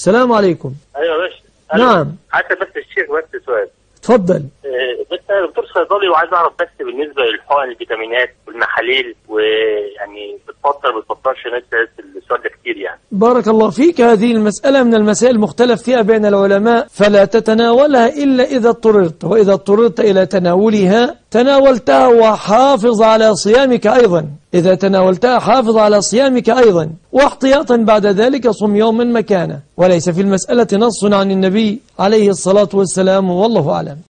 السلام عليكم. ايوه يا باشا. نعم. حتى بس الشيخ بس سؤال. اتفضل. بس انا دكتور صيدلي وعايز اعرف بس بالنسبه للحقن الفيتامينات والمحاليل، ويعني بتفطرش ناس السؤال ده كتير يعني. بارك الله فيك. هذه المساله من المسائل المختلف فيها بين العلماء، فلا تتناولها الا اذا اضطررت، واذا اضطررت الى تناولها تناولتها وحافظ على صيامك ايضا. إذا تناولتها حافظ على صيامك أيضا، واحتياطا بعد ذلك صم يوما مكانه. وليس في المسألة نص عن النبي عليه الصلاة والسلام، والله أعلم.